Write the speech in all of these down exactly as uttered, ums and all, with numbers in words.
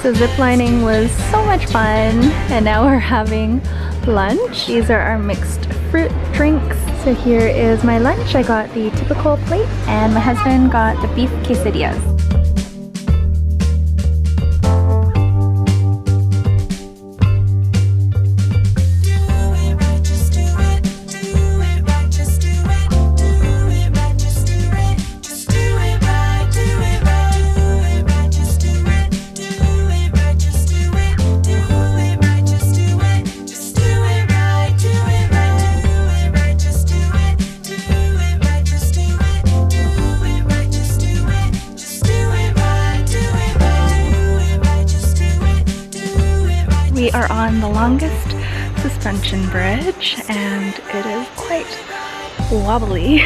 So ziplining was so much fun, and now we're having lunch. These are our mixed fruit drinks. So here is my lunch. I got the typical plate and my husband got the beef quesadillas. We are on the longest suspension bridge and it is quite wobbly,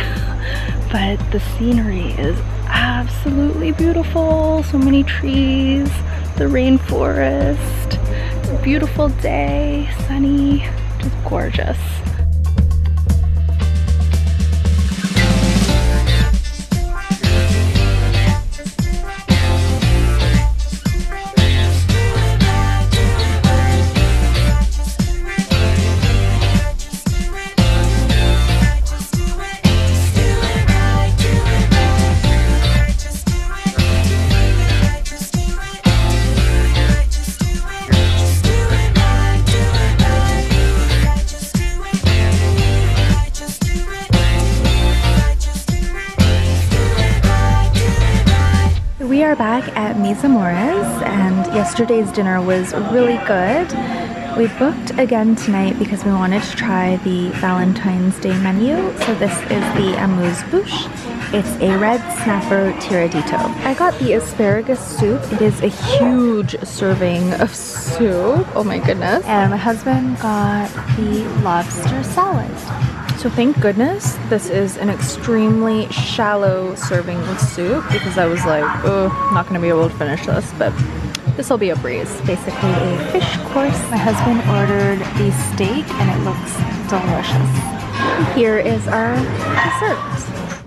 but the scenery is absolutely beautiful. So many trees, the rainforest, a beautiful day, sunny, just gorgeous. We are back at MiseAmores, and yesterday's dinner was really good. We booked again tonight because we wanted to try the Valentine's Day menu. So this is the amuse-bouche. It's a red snapper tiradito. I got the asparagus soup. It is a huge serving of soup. Oh my goodness. And my husband got the lobster salad. So thank goodness this is an extremely shallow serving of soup, because I was like, oh, I'm not going to be able to finish this, but this will be a breeze. Basically a fish course. My husband ordered the steak and it looks delicious. Here is our dessert.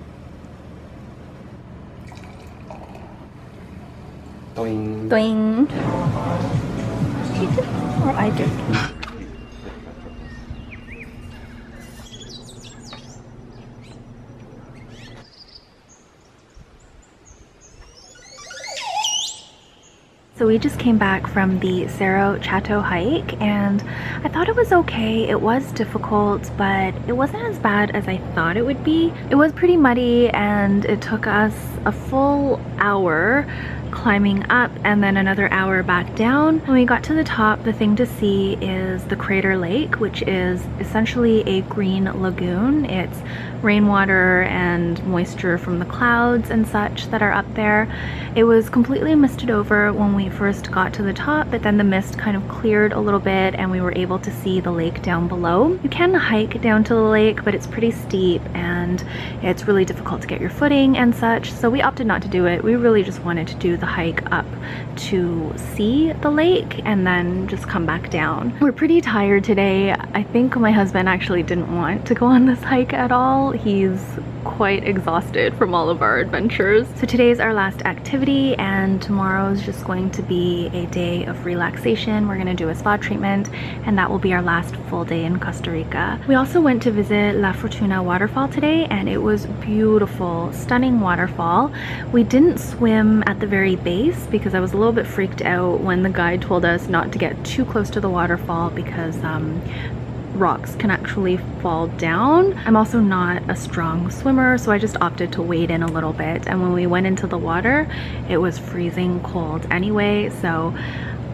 Doing. Doing. She did, or I did. So we just came back from the Cerro Chato hike and I thought it was okay. It was difficult, but it wasn't as bad as I thought it would be. It was pretty muddy and it took us a full hour climbing up and then another hour back down. When we got to the top, the thing to see is the crater lake, which is essentially a green lagoon. It's rainwater and moisture from the clouds and such that are up there. It was completely misted over when we first got to the top, but then the mist kind of cleared a little bit and we were able to see the lake down below. You can hike down to the lake, but it's pretty steep and it's really difficult to get your footing and such, so we opted not to do it. We really just wanted to do the hike up to see the lake and then just come back down. We're pretty tired today. I think my husband actually didn't want to go on this hike at all. He's quite exhausted from all of our adventures. So today's our last activity and tomorrow's just going to be a day of relaxation. We're gonna do a spa treatment and that will be our last full day in Costa Rica. We also went to visit La Fortuna Waterfall today and it was beautiful, stunning waterfall. We didn't swim at the very base because I was a little bit freaked out when the guide told us not to get too close to the waterfall because um, rocks can actually fall down. I'm also not a strong swimmer, so I just opted to wade in a little bit, and when we went into the water it was freezing cold anyway, so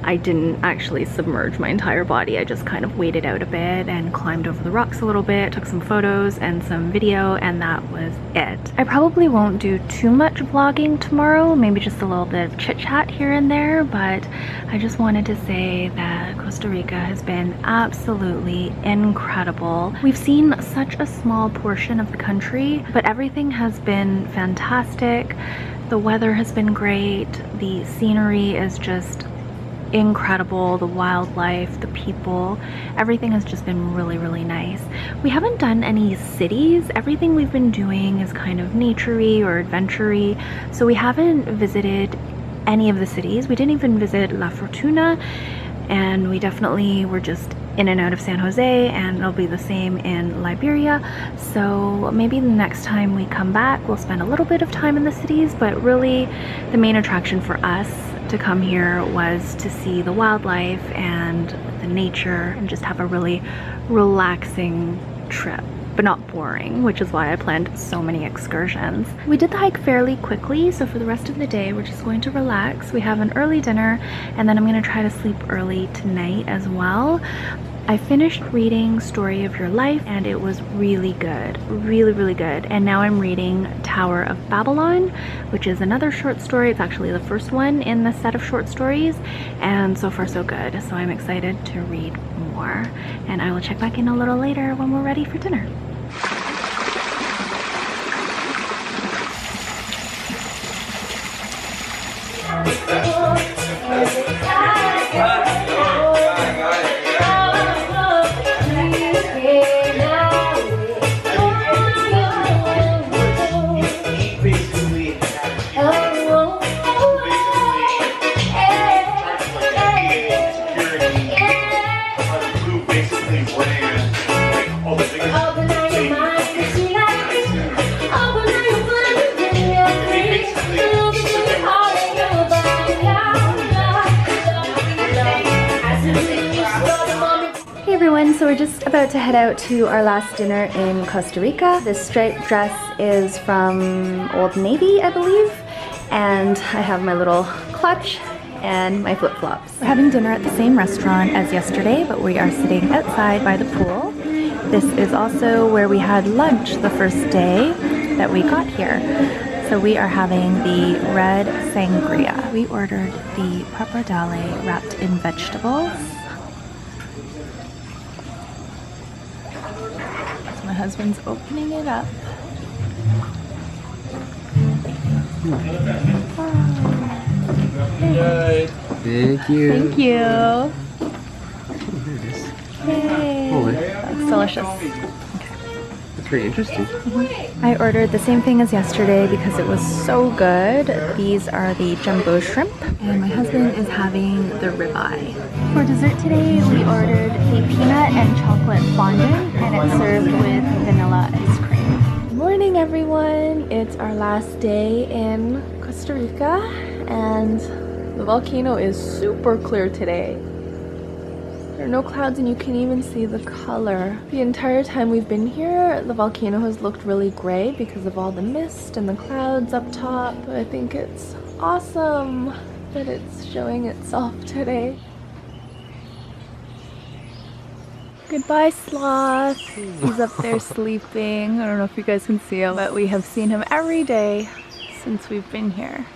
I didn't actually submerge my entire body. I just kind of waded out a bit and climbed over the rocks a little bit, took some photos and some video, and that was it. I probably won't do too much vlogging tomorrow, maybe just a little bit of chit chat here and there, but I just wanted to say that Costa Rica has been absolutely incredible. We've seen such a small portion of the country, but everything has been fantastic. The weather has been great. The scenery is just incredible, the wildlife, the people, everything has just been really, really nice. We haven't done any cities. Everything we've been doing is kind of nature-y or adventure-y, so we haven't visited any of the cities. We didn't even visit La Fortuna, and we definitely were just in and out of San Jose, and it'll be the same in Liberia. So maybe the next time we come back, we'll spend a little bit of time in the cities, but really the main attraction for us to come here was to see the wildlife and the nature and just have a really relaxing trip, but not boring, which is why I planned so many excursions. We did the hike fairly quickly, so for the rest of the day we're just going to relax. We have an early dinner, and then I'm going to try to sleep early tonight as well. I finished reading Story of Your Life, and it was really good, really, really good. And now I'm reading Tower of Babylon, which is another short story. It's actually the first one in the set of short stories, and so far so good. So I'm excited to read more, and I will check back in a little later when we're ready for dinner. So we're just about to head out to our last dinner in Costa Rica. This striped dress is from Old Navy, I believe, and I have my little clutch and my flip-flops. We're having dinner at the same restaurant as yesterday, but we are sitting outside by the pool. This is also where we had lunch the first day that we got here. So we are having the red sangria. We ordered the pappardelle wrapped in vegetables. My husband's opening it up. Hey. Thank you. Thank you. Hey. That's delicious. Okay. That's very interesting. Mm-hmm. I ordered the same thing as yesterday because it was so good. These are the jumbo shrimp, and my husband is having the ribeye. For dessert today, we ordered a peanut and chocolate fondant, and it's served with vanilla ice cream. Good morning, everyone. It's our last day in Costa Rica, and the volcano is super clear today. There are no clouds, and you can even see the color. The entire time we've been here, the volcano has looked really gray because of all the mist and the clouds up top. I think it's awesome that it's showing itself today. Goodbye, Sloth. He's up there sleeping. I don't know if you guys can see him, but we have seen him every day since we've been here.